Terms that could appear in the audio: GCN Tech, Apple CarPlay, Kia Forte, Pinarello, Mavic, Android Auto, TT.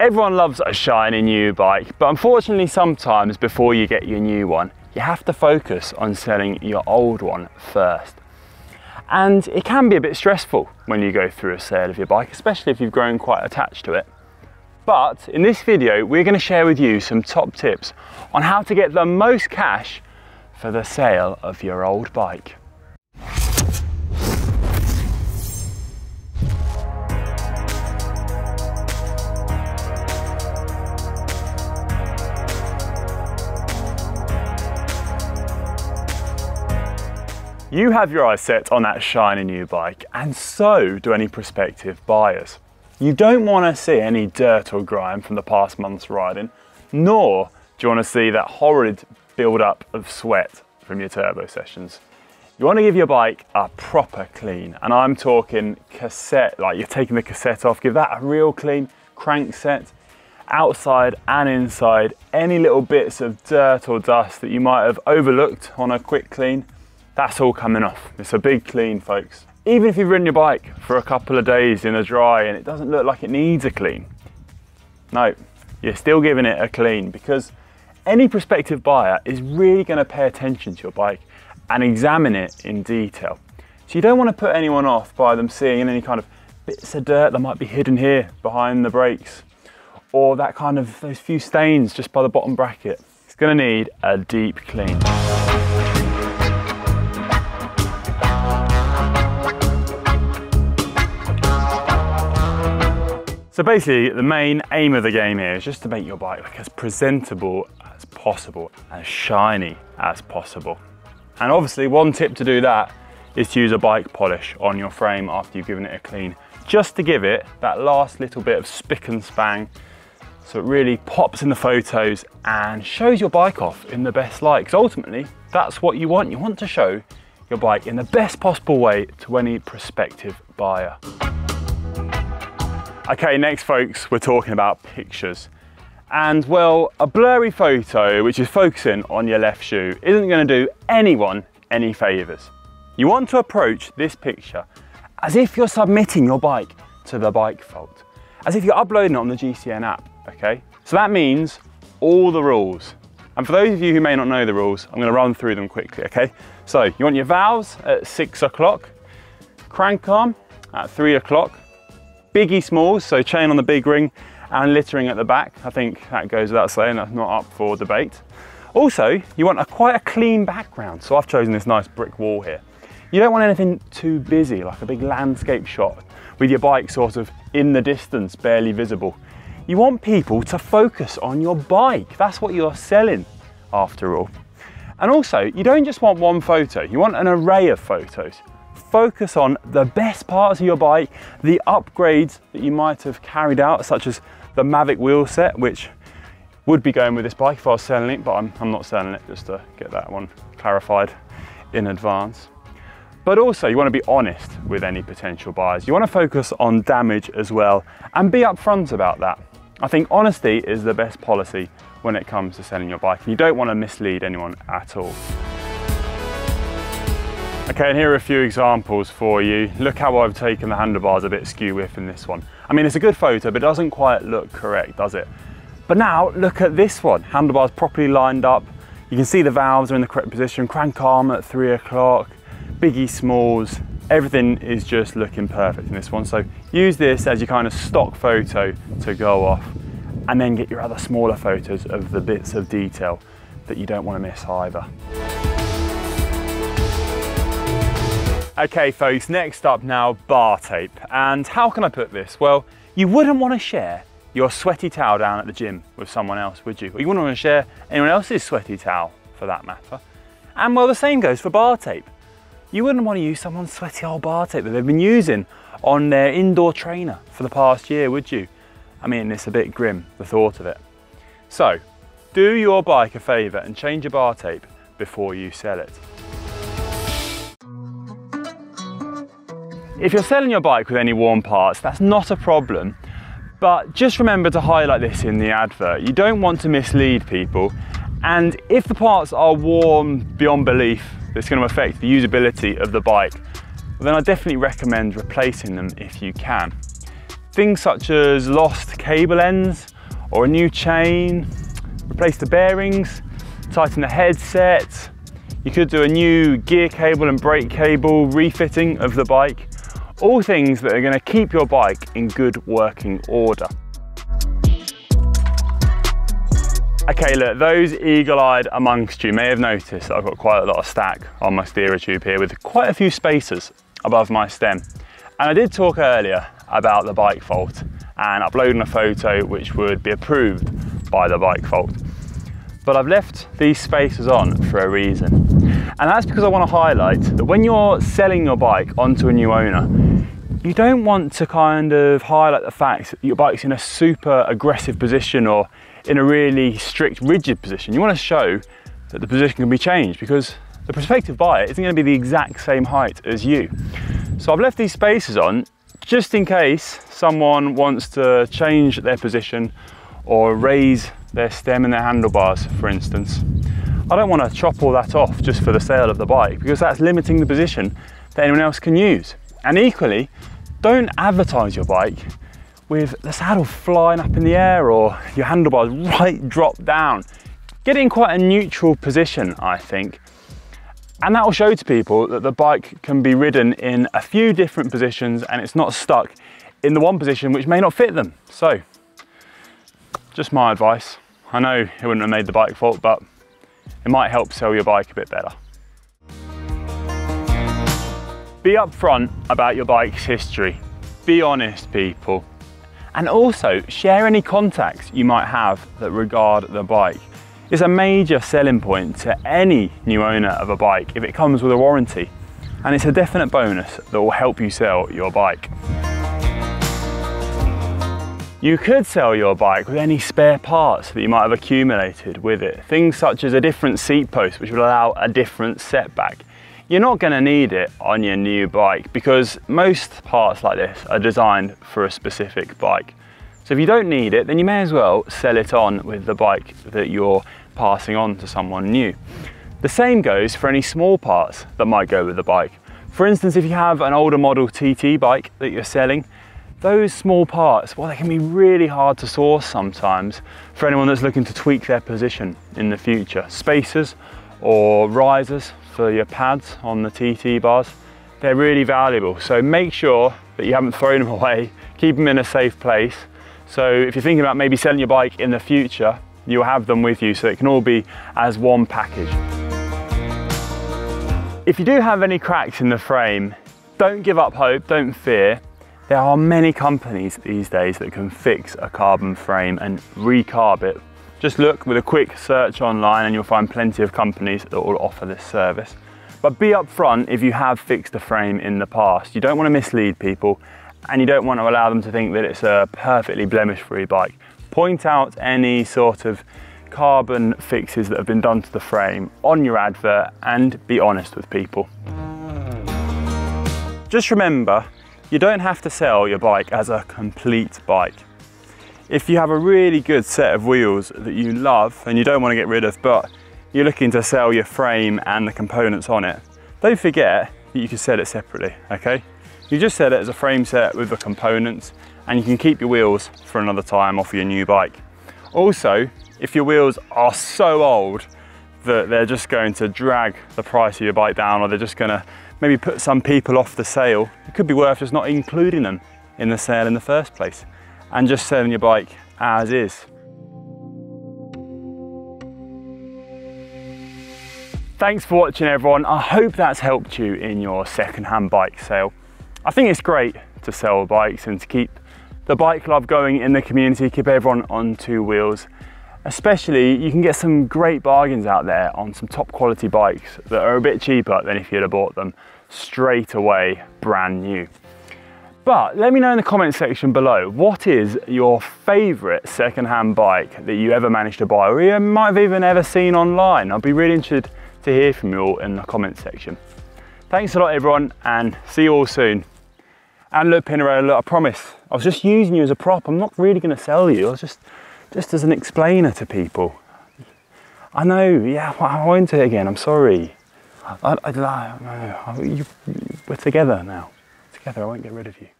Everyone loves a shiny new bike, but unfortunately sometimes before you get your new one, you have to focus on selling your old one first. And it can be a bit stressful when you go through a sale of your bike, especially if you've grown quite attached to it. But in this video, we're going to share with you some top tips on how to get the most cash for the sale of your old bike. You have your eyes set on that shiny new bike, and so do any prospective buyers. You don't want to see any dirt or grime from the past month's riding, nor do you want to see that horrid build-up of sweat from your turbo sessions. You want to give your bike a proper clean, and I'm talking cassette, like you're taking the cassette off, give that a real clean, crank set, outside and inside, any little bits of dirt or dust that you might have overlooked on a quick clean, that's all coming off. It's a big clean, folks. Even if you've ridden your bike for a couple of days in the dry and it doesn't look like it needs a clean, no, you're still giving it a clean, because any prospective buyer is really going to pay attention to your bike and examine it in detail. So you don't want to put anyone off by them seeing any kind of bits of dirt that might be hidden here behind the brakes, or that kind of those few stains just by the bottom bracket. It's going to need a deep clean. So basically, the main aim of the game here is just to make your bike look as presentable as possible, as shiny as possible. And obviously, one tip to do that is to use a bike polish on your frame after you've given it a clean, just to give it that last little bit of spick and span, so it really pops in the photos and shows your bike off in the best light. Because ultimately, that's what you want. You want to show your bike in the best possible way to any prospective buyer. Okay, next folks, we're talking about pictures. And well, a blurry photo which is focusing on your left shoe isn't going to do anyone any favours. You want to approach this picture as if you're submitting your bike to the bike vault, as if you're uploading it on the GCN app, okay? So that means all the rules. And for those of you who may not know the rules, I'm going to run through them quickly, okay? So you want your valves at 6 o'clock, crank arm at 3 o'clock, biggie smalls, so chain on the big ring and littering at the back. I think that goes without saying, that's not up for debate. Also, you want quite a clean background, so I've chosen this nice brick wall here. You don't want anything too busy, like a big landscape shot with your bike sort of in the distance, barely visible. You want people to focus on your bike. That's what you're selling, after all. And also, you don't just want one photo, you want an array of photos. Focus on the best parts of your bike, the upgrades that you might have carried out, such as the Mavic wheel set, which would be going with this bike if I was selling it, but I'm not selling it, just to get that one clarified in advance. But also, you want to be honest with any potential buyers. You want to focus on damage as well and be upfront about that. I think honesty is the best policy when it comes to selling your bike, and you don't want to mislead anyone at all. Okay, and here are a few examples for you. Look how I've taken the handlebars a bit skew width in this one. I mean, it's a good photo, but it doesn't quite look correct, does it? But now look at this one. Handlebars properly lined up. You can see the valves are in the correct position. Crank arm at 3 o'clock, biggie smalls. Everything is just looking perfect in this one. So use this as your kind of stock photo to go off, and then get your other smaller photos of the bits of detail that you don't want to miss either. Okay folks, next up now, bar tape. And how can I put this? Well, you wouldn't want to share your sweaty towel down at the gym with someone else, would you? Or you wouldn't want to share anyone else's sweaty towel, for that matter. And well, the same goes for bar tape. You wouldn't want to use someone's sweaty old bar tape that they've been using on their indoor trainer for the past year, would you? I mean, it's a bit grim, the thought of it. So, do your bike a favour and change your bar tape before you sell it. If you're selling your bike with any worn parts, that's not a problem, but just remember to highlight this in the advert. You don't want to mislead people, and if the parts are worn beyond belief, that's going to affect the usability of the bike, then I definitely recommend replacing them if you can. Things such as lost cable ends or a new chain, replace the bearings, tighten the headset. You could do a new gear cable and brake cable refitting of the bike. All things that are going to keep your bike in good working order. Okay, look, those eagle-eyed amongst you may have noticed that I've got quite a lot of stack on my steerer tube here with quite a few spacers above my stem. And I did talk earlier about the bike fault and uploading a photo which would be approved by the bike fault. But I've left these spacers on for a reason. And that's because I want to highlight that when you're selling your bike onto a new owner, you don't want to kind of highlight the fact that your bike's in a super aggressive position or in a really strict, rigid position. You want to show that the position can be changed because the prospective buyer isn't going to be the exact same height as you. So I've left these spacers on just in case someone wants to change their position or raise their stem and their handlebars, for instance. I don't want to chop all that off just for the sale of the bike because that's limiting the position that anyone else can use. And equally, don't advertise your bike with the saddle flying up in the air or your handlebars right drop down. Get it in quite a neutral position, I think. And that will show to people that the bike can be ridden in a few different positions and it's not stuck in the one position which may not fit them. So, just my advice. I know it wouldn't have made the bike fault, but it might help sell your bike a bit better. Be upfront about your bike's history. Be honest, people. And also share any contacts you might have that regard the bike. It's a major selling point to any new owner of a bike if it comes with a warranty. And it's a definite bonus that will help you sell your bike. You could sell your bike with any spare parts that you might have accumulated with it. Things such as a different seat post, which will allow a different setback. You're not going to need it on your new bike because most parts like this are designed for a specific bike. So if you don't need it, then you may as well sell it on with the bike that you're passing on to someone new. The same goes for any small parts that might go with the bike. For instance, if you have an older model TT bike that you're selling, those small parts, well, they can be really hard to source sometimes for anyone that's looking to tweak their position in the future. Spacers or risers for your pads on the TT bars, they're really valuable. So make sure that you haven't thrown them away, keep them in a safe place. So if you're thinking about maybe selling your bike in the future, you'll have them with you so it can all be as one package. If you do have any cracks in the frame, don't give up hope, don't fear. There are many companies these days that can fix a carbon frame and recarb it. Just look with a quick search online and you'll find plenty of companies that will offer this service. But be upfront if you have fixed a frame in the past. You don't want to mislead people and you don't want to allow them to think that it's a perfectly blemish-free bike. Point out any sort of carbon fixes that have been done to the frame on your advert and be honest with people. Just remember, you don't have to sell your bike as a complete bike. If you have a really good set of wheels that you love and you don't want to get rid of, but you're looking to sell your frame and the components on it, don't forget that you can sell it separately, okay? You just sell it as a frame set with the components and you can keep your wheels for another time off your new bike. Also, if your wheels are so old that they're just going to drag the price of your bike down or they're just going to maybe put some people off the sale, it could be worth just not including them in the sale in the first place and just selling your bike as is. Thanks for watching, everyone. I hope that's helped you in your second-hand bike sale. I think it's great to sell bikes and to keep the bike love going in the community, keep everyone on two wheels. Especially, you can get some great bargains out there on some top quality bikes that are a bit cheaper than if you'd have bought them straight away, brand new. But let me know in the comments section below, what is your favourite second-hand bike that you ever managed to buy or you might have even ever seen online? I'd be really interested to hear from you all in the comments section. Thanks a lot, everyone, and see you all soon. And look, Pinarello, look, I promise, I was just using you as a prop. I'm not really going to sell you. I was just as an explainer to people. I know, yeah, I won't do it again. I'm sorry. I lie. We're together now. Together, I won't get rid of you.